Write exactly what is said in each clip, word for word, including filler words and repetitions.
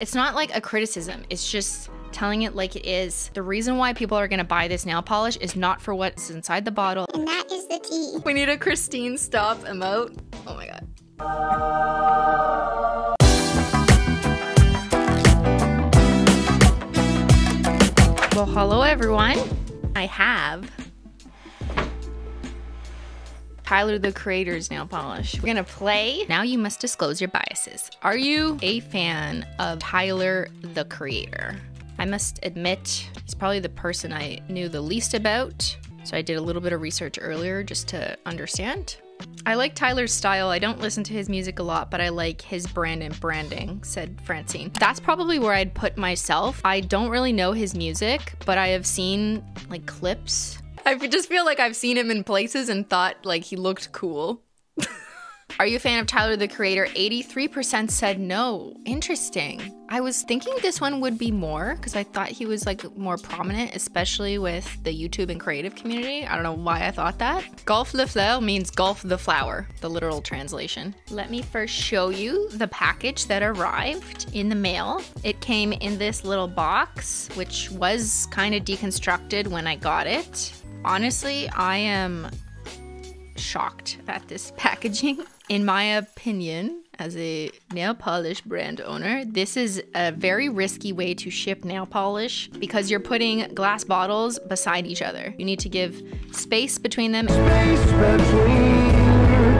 It's not like a criticism, it's just telling it like it is. The reason why people are gonna buy this nail polish is not for what's inside the bottle. And that is the tea. We need a Christine stop emote. Oh my God. Well, hello everyone. I have Tyler the Creator's nail polish. We're gonna play. Now you must disclose your biases. Are you a fan of Tyler the Creator? I must admit, he's probably the person I knew the least about. So I did a little bit of research earlier just to understand. I like Tyler's style. I don't listen to his music a lot, but I like his brand and branding, said Francine. That's probably where I'd put myself. I don't really know his music, but I have seen like clips. I just feel like I've seen him in places and thought like he looked cool. Are you a fan of Tyler the Creator? eighty-three percent said no. Interesting. I was thinking this one would be more because I thought he was like more prominent, especially with the YouTube and creative community. I don't know why I thought that. Golf Le Fleur means golf the flower, the literal translation. Let me first show you the package that arrived in the mail. It came in this little box, which was kind of deconstructed when I got it. Honestly, I am shocked at this packaging. In my opinion, as a nail polish brand owner, this is a very risky way to ship nail polish because you're putting glass bottles beside each other. You need to give space between them. Space between.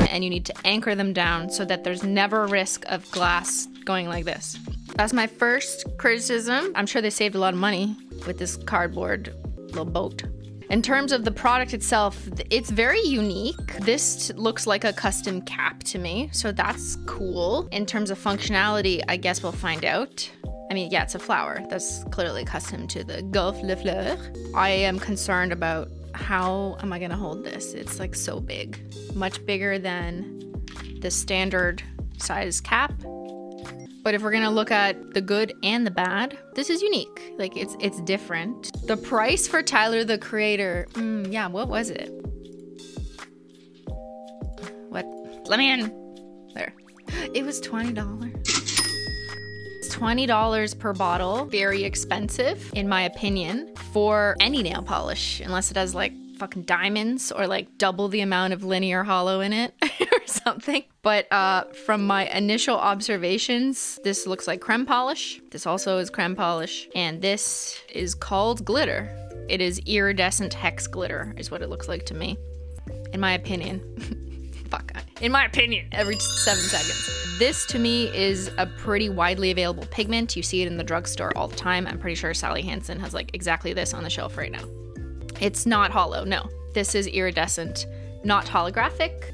And you need to anchor them down so that there's never a risk of glass going like this. That's my first criticism. I'm sure they saved a lot of money with this cardboard little boat. In terms of the product itself, it's very unique. This looks like a custom cap to me, so that's cool. In terms of functionality, I guess we'll find out. I mean, yeah, it's a flower. That's clearly custom to the Golf Le Fleur. I am concerned about how am I gonna hold this? It's like so big, much bigger than the standard size cap. But if we're gonna look at the good and the bad, this is unique. Like it's it's different. The price for Tyler the Creator, mm, yeah, what was it? What? Let me in. There. It was twenty dollars. It's twenty dollars per bottle. Very expensive, in my opinion, for any nail polish, unless it has like fucking diamonds or like double the amount of linear hollow in it. Something. But uh, from my initial observations, this looks like creme polish. This also is creme polish. And this is called glitter. It is iridescent hex glitter is what it looks like to me. In my opinion. Fuck. In my opinion. Every seven seconds. This to me is a pretty widely available pigment. You see it in the drugstore all the time. I'm pretty sure Sally Hansen has like exactly this on the shelf right now. It's not hollow. No. This is iridescent. Not holographic.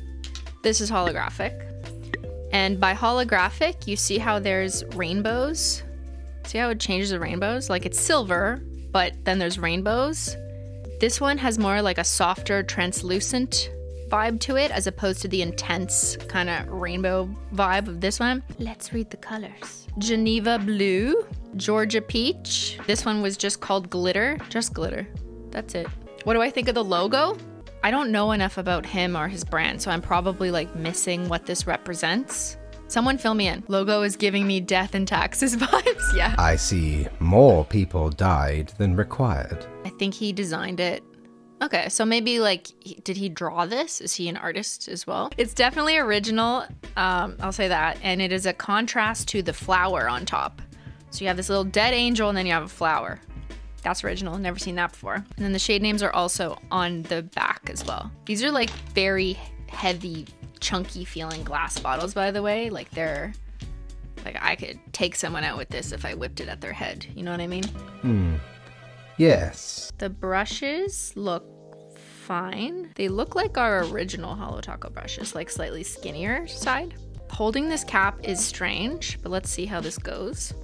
This is holographic. And by holographic, you see how there's rainbows. See how it changes the rainbows? Like it's silver, but then there's rainbows. This one has more like a softer, translucent vibe to it as opposed to the intense kind of rainbow vibe of this one. Let's read the colors. Geneva Blue, Georgia Peach. This one was just called glitter, just glitter. That's it. What do I think of the logo? I don't know enough about him or his brand, so I'm probably like missing what this represents. Someone fill me in. Logo is giving me death and taxes vibes, yeah. I see more people died than required. I think he designed it. Okay, so maybe like, did he draw this? Is he an artist as well? It's definitely original, um, I'll say that. And it is a contrast to the flower on top. So you have this little dead angel and then you have a flower. That's original, never seen that before. And then the shade names are also on the back as well. These are like very heavy, chunky feeling glass bottles, by the way. Like they're, like I could take someone out with this if I whipped it at their head. You know what I mean? Hmm, yes. The brushes look fine. They look like our original Holo Taco brushes, like slightly skinnier side. Holding this cap is strange, but let's see how this goes.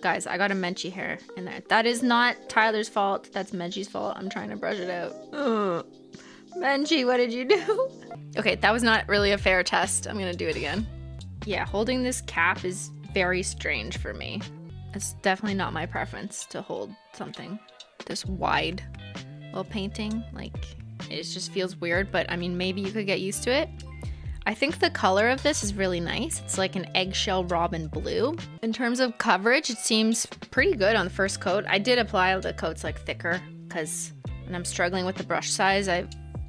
Guys, I got a Menchie hair in there. That is not Tyler's fault. That's Menchie's fault. I'm trying to brush it out. Ugh. Menchie, what did you do? Okay, that was not really a fair test. I'm gonna do it again. Yeah, holding this cap is very strange for me. It's definitely not my preference to hold something this wide while painting. Like, It just feels weird, but I mean, maybe you could get used to it. I think the color of this is really nice. It's like an eggshell robin blue. In terms of coverage, it seems pretty good on the first coat. I did apply the coats like thicker because when I'm struggling with the brush size, I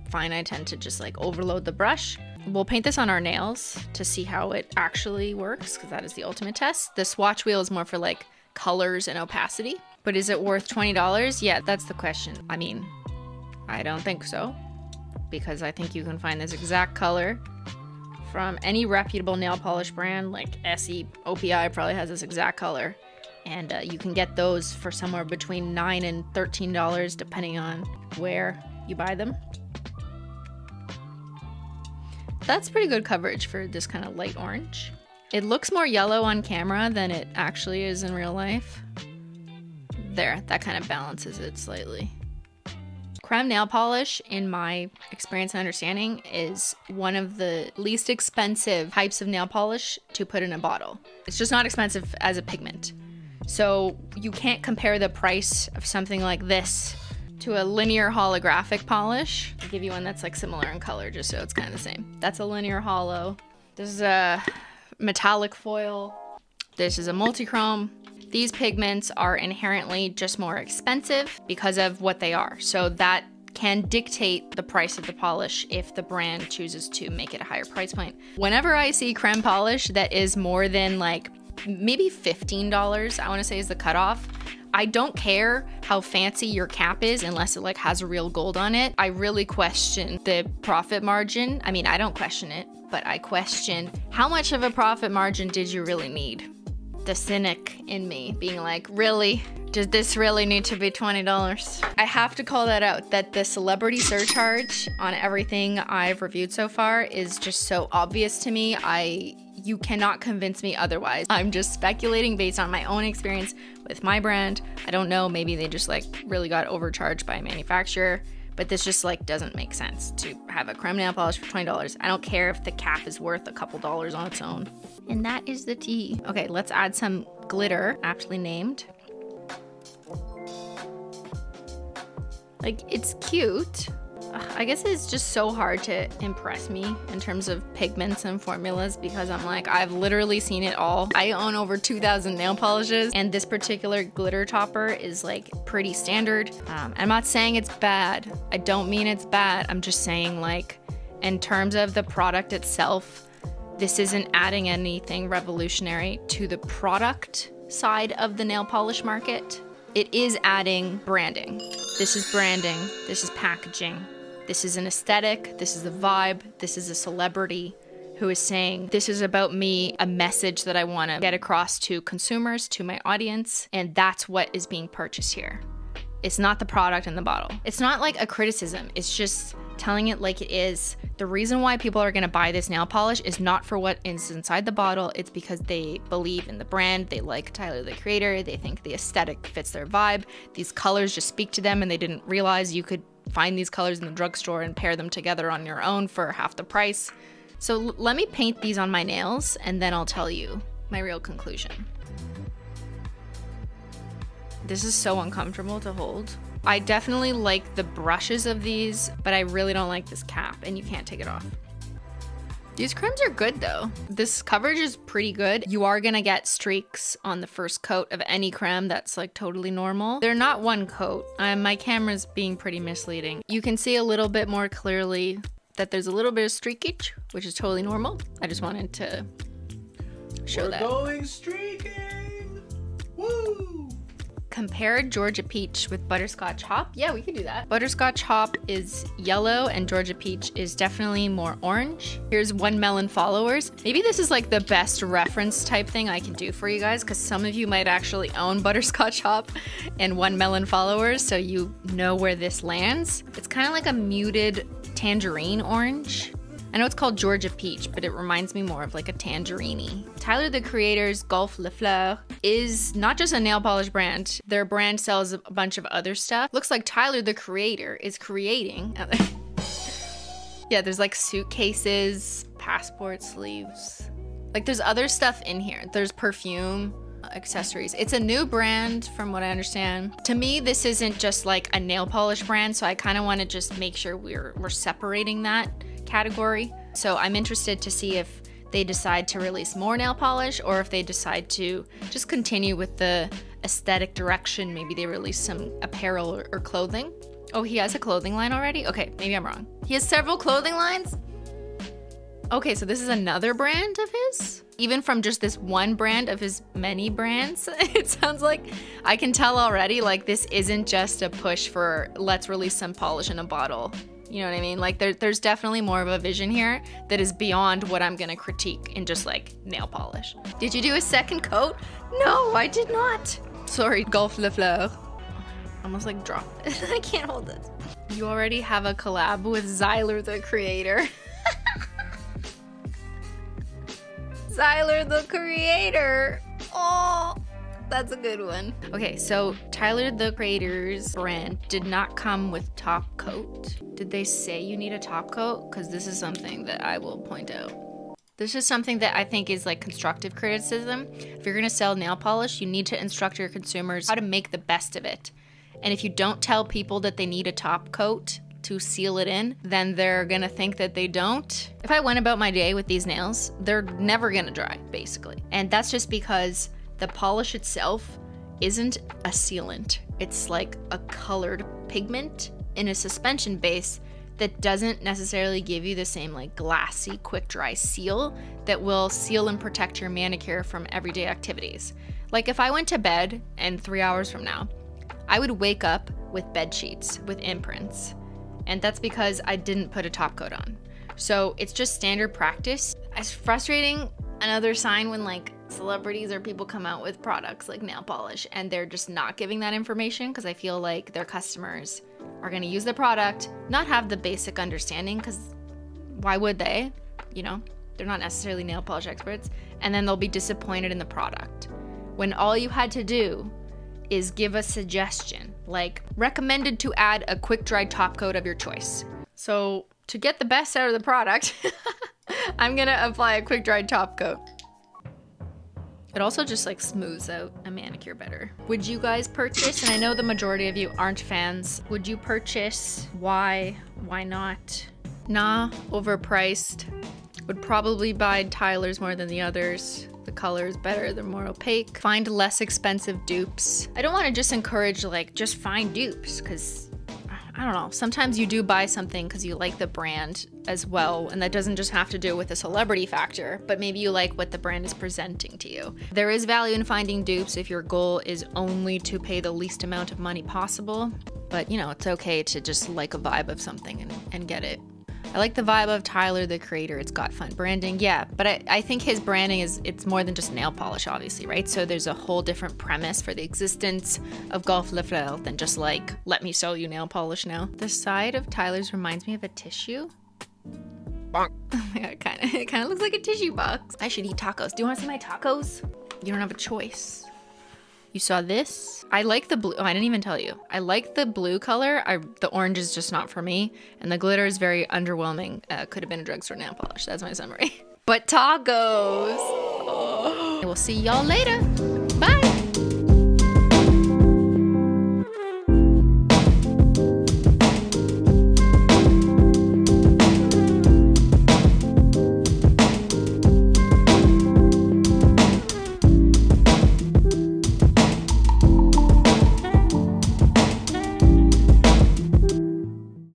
find I tend to just like overload the brush. We'll paint this on our nails to see how it actually works, because that is the ultimate test. The swatch wheel is more for like colors and opacity. But is it worth twenty dollars? Yeah, that's the question. I mean, I don't think so, because I think you can find this exact color from any reputable nail polish brand, like Essie, O P I probably has this exact color. And uh, you can get those for somewhere between nine and thirteen dollars, depending on where you buy them. That's pretty good coverage for this kind of light orange. It looks more yellow on camera than it actually is in real life. There, that kind of balances it slightly. Creme nail polish, in my experience and understanding, is one of the least expensive types of nail polish to put in a bottle. It's just not expensive as a pigment. So you can't compare the price of something like this to a linear holographic polish. I'll give you one that's like similar in color, just so it's kind of the same. That's a linear holo. This is a metallic foil. This is a multichrome. These pigments are inherently just more expensive because of what they are. So that can dictate the price of the polish if the brand chooses to make it a higher price point. Whenever I see creme polish that is more than like maybe fifteen dollars, I wanna say is the cutoff, I don't care how fancy your cap is unless it like has real gold on it. I really question the profit margin. I mean, I don't question it, but I question how much of a profit margin did you really need? The cynic in me being like, really? Does this really need to be twenty dollars? I have to call that out, that the celebrity surcharge on everything I've reviewed so far is just so obvious to me. I, you cannot convince me otherwise. I'm just speculating based on my own experience with my brand. I don't know, maybe they just like really got overcharged by a manufacturer, but this just like doesn't make sense to have a creme nail polish for twenty dollars. I don't care if the cap is worth a couple dollars on its own. And that is the tea. Okay, let's add some glitter, aptly named. Like, it's cute. Ugh, I guess it's just so hard to impress me in terms of pigments and formulas, because I'm like, I've literally seen it all. I own over two thousand nail polishes, and this particular glitter topper is like pretty standard. Um, I'm not saying it's bad. I don't mean it's bad. I'm just saying, like, in terms of the product itself, this isn't adding anything revolutionary to the product side of the nail polish market. It is adding branding. This is branding, this is packaging, this is an aesthetic, this is a vibe, this is a celebrity who is saying, this is about me, a message that I wanna get across to consumers, to my audience, and that's what is being purchased here. It's not the product in the bottle. It's not like a criticism, it's just telling it like it is. The reason why people are gonna buy this nail polish is not for what is inside the bottle, it's because they believe in the brand, they like Tyler the Creator, they think the aesthetic fits their vibe, these colors just speak to them, and they didn't realize you could find these colors in the drugstore and pair them together on your own for half the price. So let me paint these on my nails and then I'll tell you my real conclusion. This is so uncomfortable to hold. I definitely like the brushes of these, but I really don't like this cap, and you can't take it off. These cremes are good though. This coverage is pretty good. You are gonna get streaks on the first coat of any creme, that's like totally normal. They're not one coat. Um, my camera's being pretty misleading. You can see a little bit more clearly that there's a little bit of streakage, which is totally normal. I just wanted to show We're that. We're going streaking! Woo! Compare Georgia Peach with Butterscotch Hop. Yeah, we could do that. Butterscotch Hop is yellow and Georgia Peach is definitely more orange. Here's One Melon Followers. Maybe this is like the best reference type thing I can do for you guys, because some of you might actually own Butterscotch Hop and One Melon Followers, so you know where this lands. It's kind of like a muted tangerine orange. I know it's called Georgia Peach, but it reminds me more of like a tangerine-y. Tyler the Creator's Golf Le Fleur is not just a nail polish brand. Their brand sells a bunch of other stuff. Looks like Tyler the Creator is creating. Yeah, there's like suitcases, passport sleeves. Like there's other stuff in here. There's perfume. accessories. It's a new brand from what I understand. To me, this isn't just like a nail polish brand, so I kind of want to just make sure we're, we're separating that category. So I'm interested to see if they decide to release more nail polish or if they decide to just continue with the aesthetic direction. Maybe they release some apparel or, or clothing. Oh, he has a clothing line already? Okay, maybe I'm wrong. He has several clothing lines? Okay, so this is another brand of his? Even from just this one brand of his many brands, it sounds like, I can tell already, like this isn't just a push for let's release some polish in a bottle. You know what I mean? Like there, there's definitely more of a vision here that is beyond what I'm gonna critique in just like nail polish. Did you do a second coat? No, I did not. Sorry, Golf Le Fleur. Almost like dropped it. I can't hold this. You already have a collab with Tyler the Creator. Tyler the Creator. Oh, that's a good one. Okay, so Tyler the Creator's brand did not come with top coat. Did they say you need a top coat? Because this is something that I will point out. This is something that I think is like constructive criticism. If you're gonna sell nail polish, you need to instruct your consumers how to make the best of it. And if you don't tell people that they need a top coat to seal it in, then they're gonna think that they don't. If I went about my day with these nails, they're never gonna dry, basically. And that's just because the polish itself isn't a sealant. It's like a colored pigment in a suspension base that doesn't necessarily give you the same like glassy, quick dry seal that will seal and protect your manicure from everyday activities. Like if I went to bed and three hours from now, I would wake up with bed sheets, with imprints. And that's because I didn't put a top coat on. So it's just standard practice. It's frustrating. Another sign when like celebrities or people come out with products like nail polish and they're just not giving that information, because I feel like their customers are gonna use the product, not have the basic understanding, because why would they? You know, they're not necessarily nail polish experts. And then they'll be disappointed in the product. When all you had to do is give a suggestion, like recommended to add a quick dry top coat of your choice. So to get the best out of the product, I'm gonna apply a quick dry top coat. It also just like smooths out a manicure better. Would you guys purchase, and I know the majority of you aren't fans, would you purchase? Why? Why not? Nah, overpriced. Would probably buy Tyler's more than the others. The color is better, they're more opaque. Find less expensive dupes. I don't wanna just encourage like, just find dupes, cause I don't know, sometimes you do buy something because you like the brand as well, and that doesn't just have to do with a celebrity factor, but maybe you like what the brand is presenting to you. There is value in finding dupes if your goal is only to pay the least amount of money possible, but you know, it's okay to just like a vibe of something and, and get it. I like the vibe of Tyler the Creator. It's got fun branding, yeah, but I, I think his branding is, it's more than just nail polish, obviously, right? So there's a whole different premise for the existence of Golf Le Fleur than just like, let me sell you nail polish now. The side of Tyler's reminds me of a tissue. Bonk. Oh my God, kinda, it kind of looks like a tissue box. I should eat tacos. Do you want to see my tacos? You don't have a choice. You saw this? I like the blue. Oh, I didn't even tell you. I like the blue color. I, the orange is just not for me. And the glitter is very underwhelming. Uh, could have been a drugstore nail polish. That's my summary. But tacos. Oh. We'll see y'all later. Bye.